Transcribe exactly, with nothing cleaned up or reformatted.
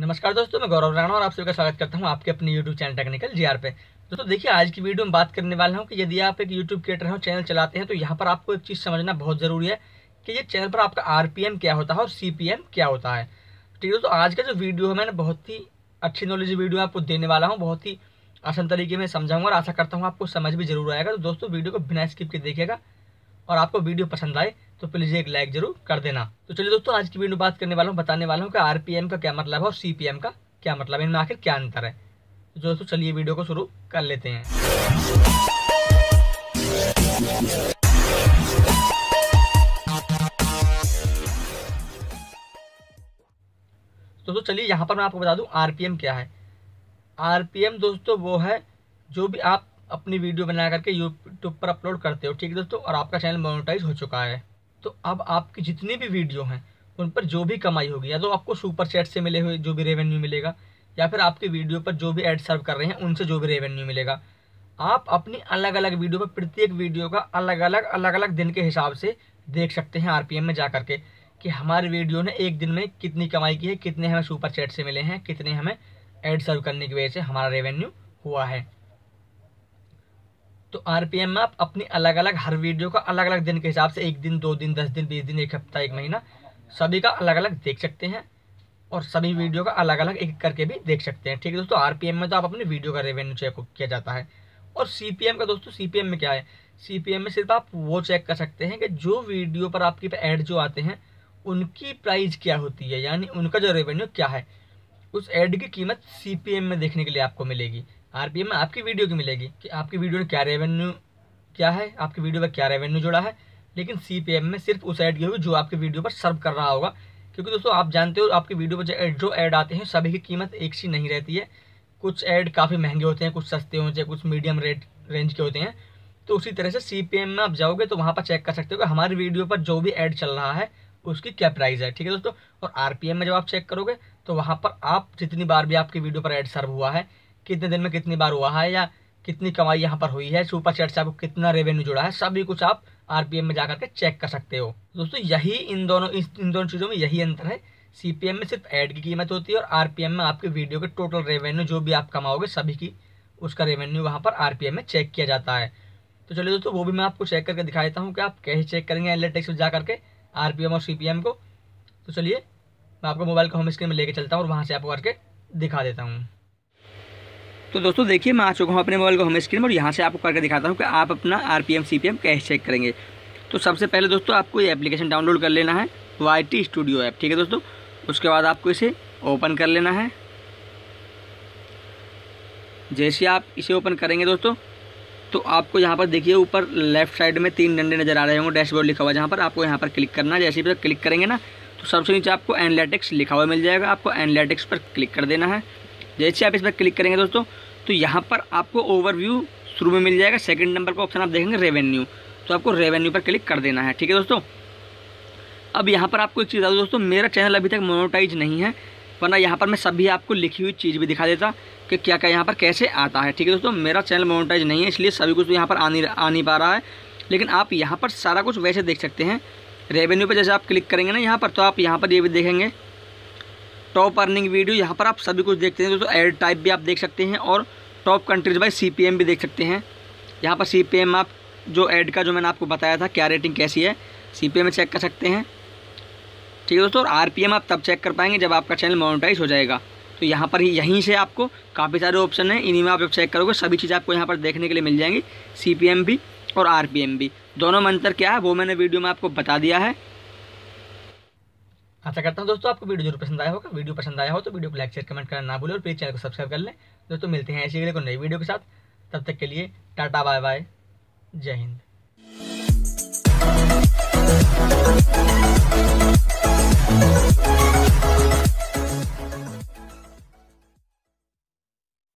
नमस्कार दोस्तों, मैं गौरव राणा और आप सभी का स्वागत करता हूं आपके अपने YouTube channel technical G R पे। दोस्तों देखिए, आज की वीडियो में बात करने वाला हूं कि यदि आप एक YouTube क्रिएटर हो, चैनल चलाते हैं, तो यहां पर आपको एक चीज़ समझना बहुत ज़रूरी है कि ये चैनल पर आपका आर पी एम क्या होता है और सी पी एम क्या होता है। ठीक है, तो आज का जो वीडियो है, मैंने बहुत ही अच्छी नॉलेज वीडियो आपको देने वाला हूँ, बहुत ही आसान तरीके में समझाऊँगा और आशा करता हूँ आपको समझ भी जरूर आएगा। तो दोस्तों वीडियो को बिना स्किप के देखिएगा और आपको वीडियो पसंद आए तो प्लीज़ एक लाइक जरूर कर देना। तो चलिए दोस्तों, आज की वीडियो में बात करने वाला हूँ, बताने वाला हूँ कि आर पी एम का क्या मतलब है और सी पी एम का क्या मतलब है, इनमें आखिर क्या अंतर है। तो दोस्तों चलिए वीडियो को शुरू कर लेते हैं। दोस्तों चलिए यहाँ पर मैं आपको बता दूँ आर पी एम क्या है। आर पी एम दोस्तों वो है जो भी आप अपनी वीडियो बना करके यूट्यूब पर अपलोड करते हो, ठीक है दोस्तों, और आपका चैनल मोनेटाइज हो चुका है, तो अब आपकी जितनी भी वीडियो हैं उन पर जो भी कमाई होगी, या तो आपको सुपर चैट से मिले हुए जो भी रेवेन्यू मिलेगा, या फिर आपकी वीडियो पर जो भी एड सर्व कर रहे हैं उनसे जो भी रेवेन्यू मिलेगा, आप अपनी अलग अलग वीडियो पर प्रत्येक वीडियो का अलग अलग अलग अलग दिन के हिसाब से देख सकते हैं आर पी एम में जा करके कि हमारी वीडियो ने एक दिन में कितनी कमाई की है, कितने हमें सुपर चैट से मिले हैं, कितने हमें एड सर्व करने की वजह से हमारा रेवेन्यू हुआ है। तो आर पी एम में आप अपनी अलग अलग हर वीडियो का अलग अलग दिन के हिसाब से एक दिन, दो दिन, दस दिन, बीस दिन, एक हफ्ता, एक महीना, सभी का अलग अलग देख सकते हैं और सभी वीडियो का अलग अलग एक करके भी देख सकते हैं। ठीक है दोस्तों, आर पी एम में तो आप अपनी वीडियो का रेवेन्यू चेक किया जाता है। और सी पी एम का दोस्तों, सी पी एम में क्या है, सी पी एम में सिर्फ आप वो चेक कर सकते हैं कि जो वीडियो पर आपके ऐड जो आते हैं उनकी प्राइस क्या होती है, यानी उनका जो रेवेन्यू क्या है, उस ऐड की कीमत सी पी एम में देखने के लिए आपको मिलेगी। आर पी एम में आपकी वीडियो की मिलेगी कि आपकी वीडियो में क्या रेवेन्यू क्या है, आपकी वीडियो पर क्या रेवेन्यू जुड़ा है, लेकिन सी पी एम में सिर्फ उस ऐड की होगी जो आपकी वीडियो पर सर्व कर रहा होगा। क्योंकि दोस्तों आप जानते हो, आपकी वीडियो पर जो ऐड आते हैं सभी की कीमत एक सी नहीं रहती है, कुछ ऐड काफ़ी महंगे होते हैं, कुछ सस्ते होते हैं, कुछ मीडियम रेट रेंज के होते हैं। तो उसी तरह से सी पी एम में आप जाओगे तो वहाँ पर चेक कर सकते हो कि हमारी वीडियो पर जो भी ऐड चल रहा है उसकी क्या प्राइस है। ठीक है दोस्तों, और आर पी एम में जब आप चेक करोगे तो वहाँ पर आप जितनी बार भी आपकी वीडियो पर ऐड सर्व हुआ है, कितने दिन में कितनी बार हुआ है, या कितनी कमाई यहाँ पर हुई है, सुपर चैट से आपको कितना रेवेन्यू जुड़ा है, सभी कुछ आप आर पी एम में जा करके चेक कर सकते हो। दोस्तों यही इन दोनों इन दोनों चीज़ों में यही अंतर है। सी पी एम में सिर्फ ऐड की कीमत होती है और आर पी एम में आपके वीडियो के टोटल रेवेन्यू जो भी आप कमाओगे सभी की उसका रेवेन्यू वहाँ पर आर पी एम में चेक किया जाता है। तो चलिए दोस्तों, वो भी मैं आपको चेक करके दिखा देता हूँ कि आप कैसे चेक करेंगे एनालिटिक्स में जा करके आर पी एम और सी पी एम को। तो चलिए मैं आपको मोबाइल को होम स्क्रीन में लेके चलता हूँ और वहाँ से आपको करके दिखा देता हूँ। तो दोस्तों देखिए, मैं आ चुका हूँ अपने मोबाइल को होम स्क्रीन में और यहाँ से आपको करके दिखाता हूँ कि आप अपना R P M C P M कैसे चेक करेंगे। तो सबसे पहले दोस्तों आपको ये एप्लीकेशन डाउनलोड कर लेना है, वाई टी स्टूडियो ऐप। ठीक है दोस्तों, उसके बाद आपको इसे ओपन कर लेना है। जैसे आप इसे ओपन करेंगे दोस्तों, तो आपको यहाँ पर देखिए ऊपर लेफ्ट साइड में तीन डंडे नज़र आ रहे होंगे, डैशबोर्ड लिखा हुआ है, जहाँ पर आपको यहाँ पर क्लिक करना है। जैसे ही क्लिक करेंगे ना तो सबसे नीचे आपको एनालिटिक्स लिखा हुआ मिल जाएगा, आपको एनालिटिक्स पर क्लिक कर देना है। जैसे आप इस पर क्लिक करेंगे दोस्तों, तो यहाँ पर आपको ओवरव्यू शुरू में मिल जाएगा, सेकंड नंबर का ऑप्शन आप देखेंगे रेवेन्यू, तो आपको रेवेन्यू पर क्लिक कर देना है। ठीक है दोस्तों, अब यहाँ पर आपको एक चीज़ बता दूँ दोस्तों, मेरा चैनल अभी तक मोनेटाइज नहीं है, वरना यहाँ पर मैं सभी आपको लिखी हुई चीज़ भी दिखा देता कि क्या क्या यहाँ पर कैसे आता है। ठीक है दोस्तों, मेरा चैनल मोनेटाइज नहीं है, इसलिए सभी कुछ यहाँ पर आ नहीं आ नहीं पा रहा है, लेकिन आप यहाँ पर सारा कुछ वैसे देख सकते हैं। रेवेन्यू पर जैसे आप क्लिक करेंगे ना यहाँ पर, तो आप यहाँ पर ये भी देखेंगे टॉप अर्निंग वीडियो, यहाँ पर आप सभी कुछ देखते हैं दोस्तों। एड टाइप भी आप देख सकते हैं और top countries by C P M भी देख सकते हैं। यहाँ पर सी पी एम आप जो ऐड का जो मैंने आपको बताया था क्या रेटिंग कैसी है, सी पी एम में चेक कर सकते हैं। ठीक है दोस्तों, और आर पी एम आप तब चेक कर पाएंगे जब आपका चैनल मोनेटाइज हो जाएगा। तो यहाँ पर ही यहीं से आपको काफ़ी सारे ऑप्शन हैं, इन्हीं में आप जब चेक करोगे सभी चीज़ आपको यहाँ पर देखने के लिए मिल जाएंगी, सी पी एम भी और आर पी एम भी। दोनों में अंतर क्या है वो मैंने वीडियो में आपको बता दिया है। आशा करता हूँ दोस्तों आपको वीडियो जरूर पसंद आया होगा। वीडियो पसंद आया हो तो वीडियो को लाइक, शेयर, कमेंट करना ना भूलें और प्लीज चैनल को सब्सक्राइब कर लें। दोस्तों मिलते हैं ऐसे ही कोई नई वीडियो के साथ, तब तक के लिए टाटा, बाय बाय, जय हिंद।